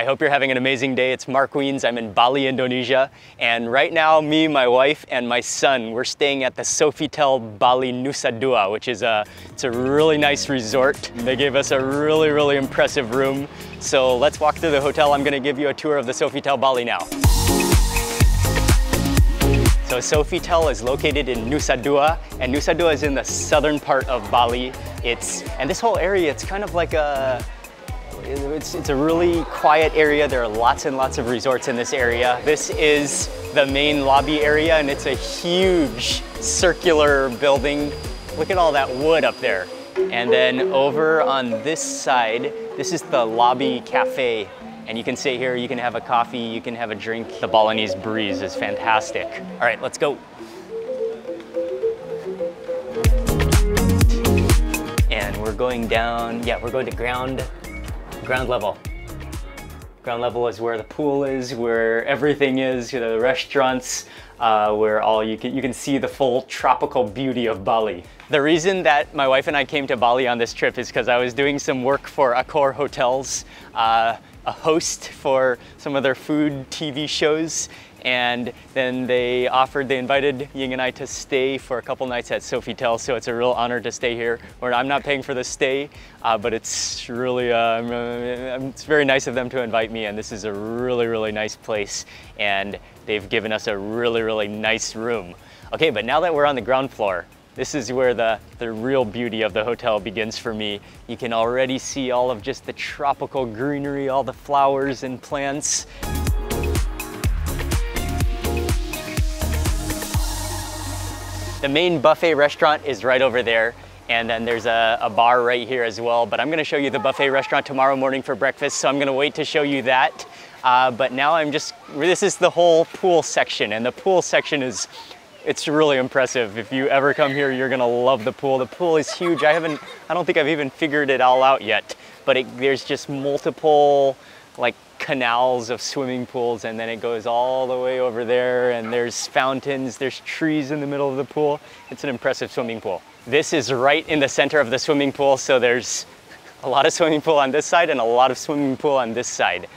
I hope you're having an amazing day. It's Mark Wiens. I'm in Bali, Indonesia. And right now, me, my wife, and my son, we're staying at the Sofitel Bali Nusa Dua, which is it's a really nice resort. They gave us a really, really impressive room. So let's walk through the hotel. I'm gonna give you a tour of the Sofitel Bali now. So Sofitel is located in Nusa Dua, and Nusa Dua is in the southern part of Bali. And this whole area, it's kind of like it's a really quiet area. There are lots and lots of resorts in this area. This is the main lobby area, and it's a huge circular building. Look at all that wood up there. And then over on this side, this is the lobby cafe. And you can sit here, you can have a coffee, you can have a drink. The Balinese breeze is fantastic. All right, let's go. And we're going down, yeah, we're going to ground level. Ground level is where the pool is, where everything is, the restaurants, where you can see the full tropical beauty of Bali. The reason that my wife and I came to Bali on this trip is because I was doing some work for Accor Hotels, a host for some of their food TV shows. And then they invited Ying and I to stay for a couple nights at Sofitel, so it's a real honor to stay here. I'm not paying for the stay, but it's really, it's very nice of them to invite me, and this is a really, really nice place, and they've given us a really, really nice room. Okay, but now that we're on the ground floor, this is where the real beauty of the hotel begins for me. You can already see all of just the tropical greenery, all the flowers and plants. The main buffet restaurant is right over there, and then there's a bar right here as well, but I'm gonna show you the buffet restaurant tomorrow morning for breakfast, so I'm gonna wait to show you that. But now this is the whole pool section, and the pool section it's really impressive. If you ever come here, you're gonna love the pool. The pool is huge. I don't think I've even figured it all out yet, but there's just multiple, like, canals of swimming pools, and then it goes all the way over there, and there's fountains, there's trees in the middle of the pool. It's an impressive swimming pool. This is right in the center of the swimming pool, so there's a lot of swimming pool on this side and a lot of swimming pool on this side.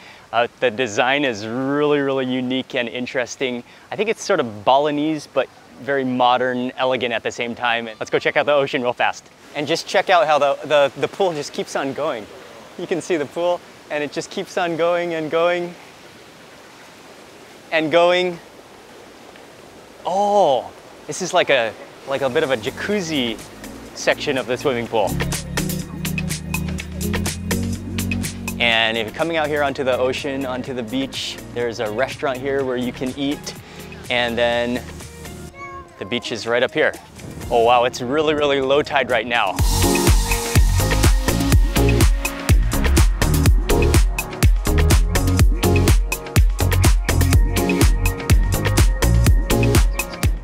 The design is really, really unique and interesting. I think it's sort of Balinese, but very modern, elegant at the same time. Let's go check out the ocean real fast. And just check out how the pool just keeps on going. You can see the pool, and it just keeps on going and going and going. Oh, this is like a bit of a jacuzzi section of the swimming pool. And if you're coming out here onto the ocean, onto the beach, there's a restaurant here where you can eat, and then the beach is right up here. Oh wow, it's really, really low tide right now.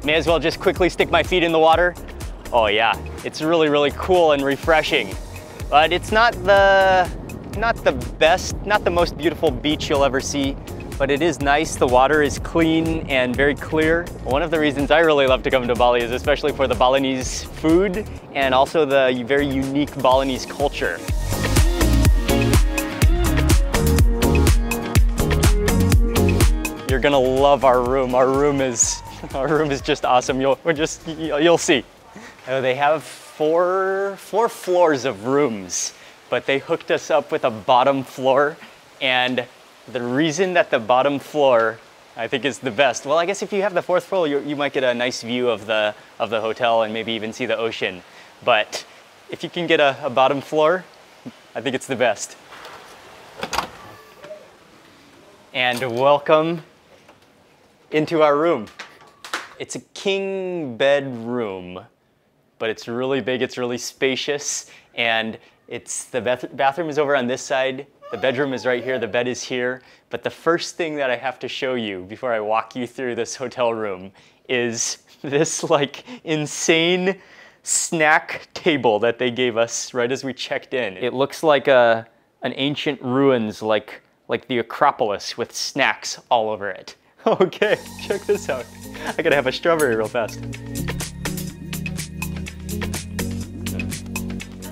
May as well just quickly stick my feet in the water. Oh yeah, it's really, really cool and refreshing. But it's not the best, not the most beautiful beach you'll ever see, but it is nice. The water is clean and very clear. One of the reasons I really love to come to Bali is especially for the Balinese food and also the very unique Balinese culture. You're gonna love our room. Our room is just awesome. You'll see. They have four floors of rooms, but they hooked us up with a bottom floor. And the reason that the bottom floor, I think, is the best. Well, I guess if you have the fourth floor, you might get a nice view of the hotel and maybe even see the ocean. But if you can get a bottom floor, I think it's the best. And welcome into our room. It's a king bedroom, but it's really big, it's really spacious, and the bathroom is over on this side, the bedroom is right here, the bed is here, but the first thing that I have to show you before I walk you through this hotel room is this insane snack table that they gave us right as we checked in. It looks like an ancient ruins, like the Acropolis, with snacks all over it. Okay, check this out. I gotta have a strawberry real fast.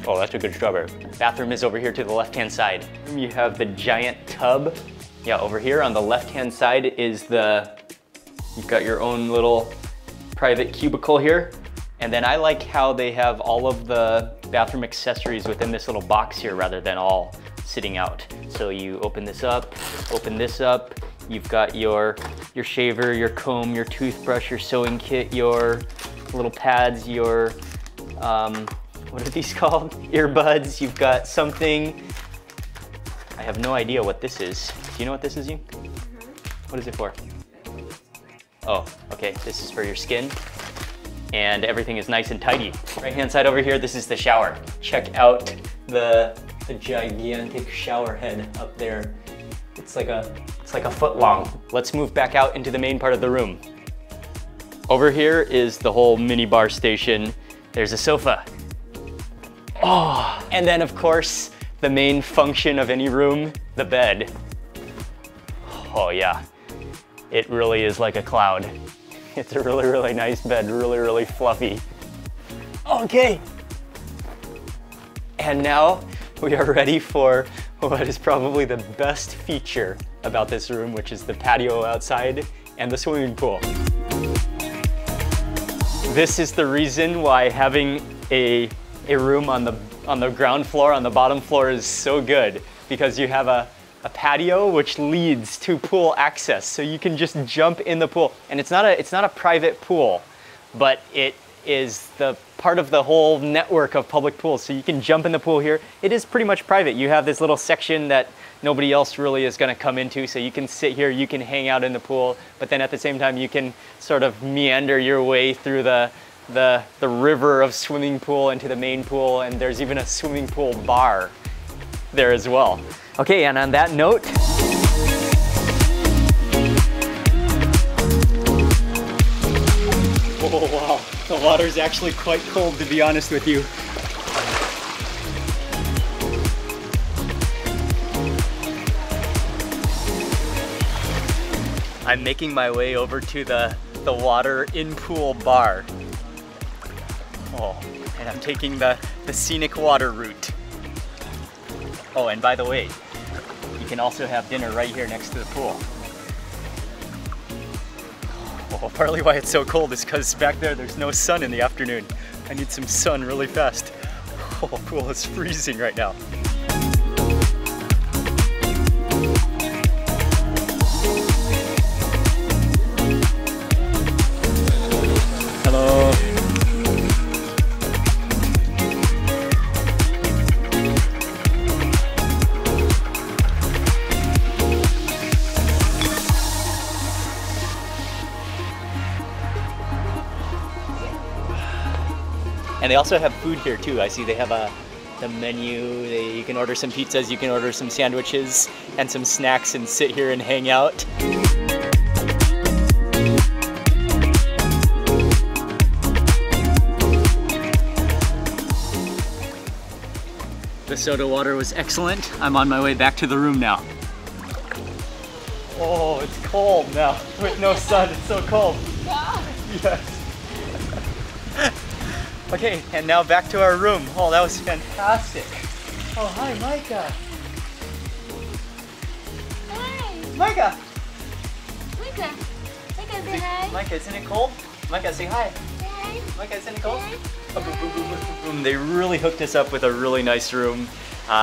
Oh, that's a good strawberry. Bathroom is over here to the left-hand side. You have the giant tub yeah, over here on the left-hand side is you've got your own little private cubicle here. And then I like how they have all of the bathroom accessories within this little box here rather than all sitting out. So you open this up, you've got your shaver, your comb, your toothbrush, your sewing kit, your little pads, your, what are these called? Earbuds. You've got something. I have no idea what this is. Do you know what this is, Ying? What is it for? Oh, okay, this is for your skin. And everything is nice and tidy. Right hand side over here, this is the shower. Check out the gigantic shower head up there. It's like a foot long. Let's move back out into the main part of the room. Over here is the whole mini bar station. There's a sofa. Oh, and then of course, the main function of any room, the bed. Oh yeah, it really is like a cloud. It's a really, really nice bed, really, really fluffy. Okay. And now we are ready for what is probably the best feature about this room, which is the patio outside and the swimming pool. This is the reason why having a room on the ground floor, on the bottom floor is so good, because you have a patio which leads to pool access, so you can just jump in the pool. And it's not a private pool, but it is the part of the whole network of public pools, so you can jump in the pool here. It is pretty much private. You have this little section that nobody else really is going to come into, so you can sit here, you can hang out in the pool, but then at the same time you can sort of meander your way through the river of swimming pool into the main pool, and there's even a swimming pool bar there as well. Okay, and on that note, oh wow, the water's actually quite cold, to be honest with you. I'm making my way over to the water in pool bar. Oh, and I'm taking the scenic water route. Oh, and by the way, you can also have dinner right here next to the pool. Oh, partly why it's so cold is because back there's no sun in the afternoon. I need some sun really fast. Oh, the pool is freezing right now. Hello. And they also have food here too. I see they have the menu. You can order some pizzas, you can order some sandwiches and some snacks and sit here and hang out. The soda water was excellent. I'm on my way back to the room now. Oh, it's cold now. With no sun, it's so cold. Yes. Okay, and now back to our room. Oh, that was fantastic. Oh, hi, Micah. Hi. Micah. Micah. Micah, say hi. Micah, isn't it cold? Micah, say hi. Say hi. Micah, isn't it cold? Oh, boom, boom, boom, boom, boom. They really hooked us up with a really nice room.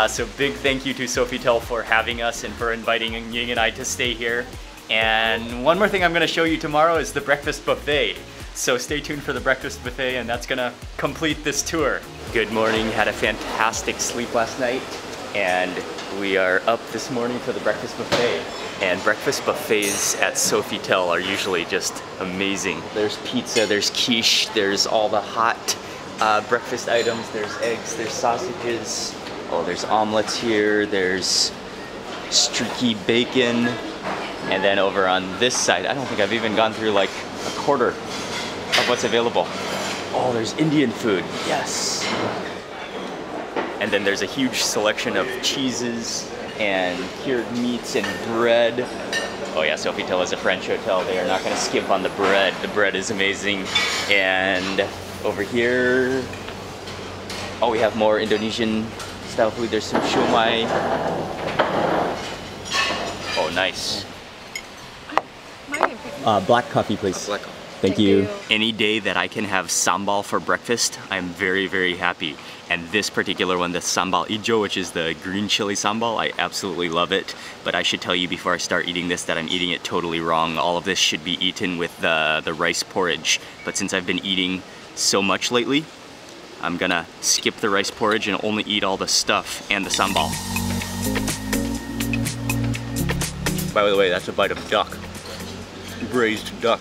So big thank you to Sofitel for having us and for inviting Ying and I to stay here. And one more thing I'm going to show you tomorrow is the breakfast buffet. So stay tuned for the breakfast buffet, and that's gonna complete this tour. Good morning, had a fantastic sleep last night, and we are up this morning for the breakfast buffet. And breakfast buffets at Sofitel are usually just amazing. There's pizza, there's quiche, there's all the hot breakfast items, there's eggs, there's sausages. Oh, there's omelets here, there's streaky bacon. And then over on this side, I don't think I've even gone through like a quarter of what's available. Oh, there's Indian food, yes. And then there's a huge selection of cheeses and cured meats and bread. Oh yeah, Sofitel is a French hotel. They are not gonna skip on the bread. The bread is amazing. And over here, oh, we have more Indonesian style food. There's some shumai. Oh, Oh, nice. Black coffee, please. Black coffee. Thank you. Any day that I can have sambal for breakfast, I'm very, very happy. And this particular one, the sambal ijo, which is the green chili sambal, I absolutely love it. But I should tell you before I start eating this that I'm eating it totally wrong. All of this should be eaten with the rice porridge. But since I've been eating so much lately, I'm gonna skip the rice porridge and only eat all the stuff and the sambal. By the way, that's a bite of duck. Braised duck.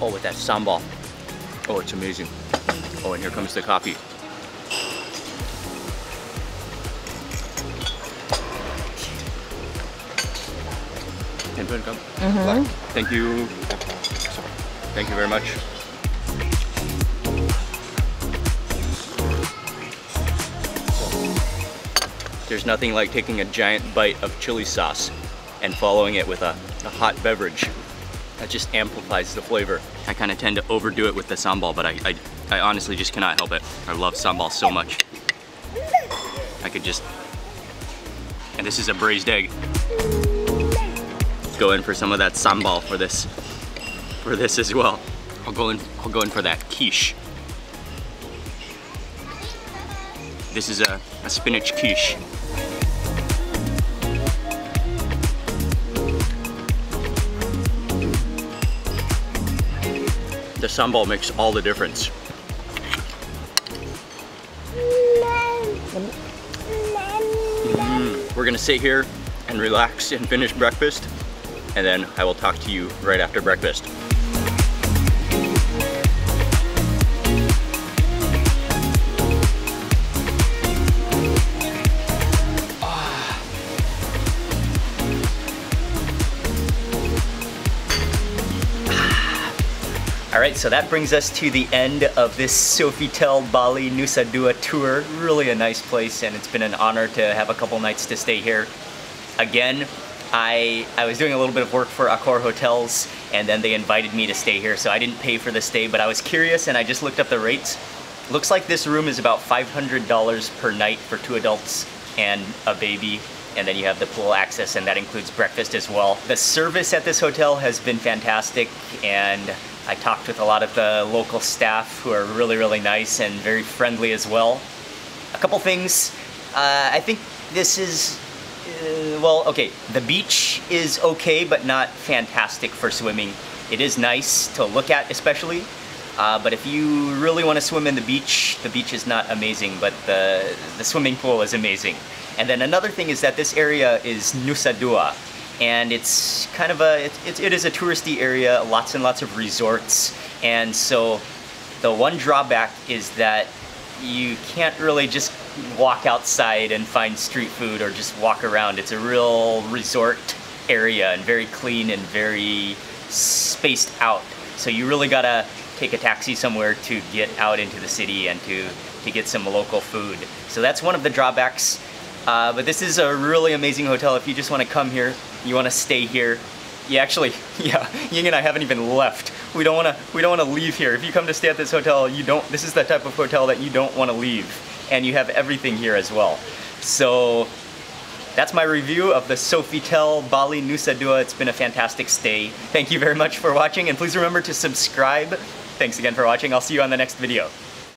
Oh, with that sambal. Oh, it's amazing. Oh, and here comes the coffee. Mm-hmm. Thank you. Thank you very much. There's nothing like taking a giant bite of chili sauce and following it with a hot beverage. That just amplifies the flavor. I kind of tend to overdo it with the sambal, but I honestly just cannot help it. I love sambal so much. I could just... And this is a braised egg. Let's go in for some of that sambal for this. For this as well. I'll go in for that quiche. This is a spinach quiche. The sambal makes all the difference. We're gonna sit here and relax and finish breakfast, and then I will talk to you right after breakfast. Alright, so that brings us to the end of this Sofitel Bali Nusa Dua tour. Really a nice place, and it's been an honor to have a couple nights to stay here. Again, I was doing a little bit of work for Accor Hotels, and then they invited me to stay here, so I didn't pay for the stay, but I was curious and I just looked up the rates. Looks like this room is about $500 per night for 2 adults and a baby. And then you have the pool access, and that includes breakfast as well. The service at this hotel has been fantastic, and I talked with a lot of the local staff who are really, really nice and very friendly as well. A couple things. I think this is, well, okay, the beach is okay, but not fantastic for swimming. It is nice to look at especially, but if you really want to swim in the beach is not amazing, but the swimming pool is amazing. And then another thing is that this area is Nusa Dua, and it's kind of it is a touristy area, lots and lots of resorts. And so the one drawback is that you can't really just walk outside and find street food or just walk around. It's a real resort area and very clean and very spaced out. So you really gotta take a taxi somewhere to get out into the city and to get some local food. So that's one of the drawbacks. But this is a really amazing hotel. If you just want to come here, you want to stay here. Ying and I haven't even left. We don't want to leave here. If you come to stay at this hotel, this is the type of hotel that you don't want to leave. And you have everything here as well. So that's my review of the Sofitel Bali Nusa Dua. It's been a fantastic stay. Thank you very much for watching, and please remember to subscribe. Thanks again for watching. I'll see you on the next video.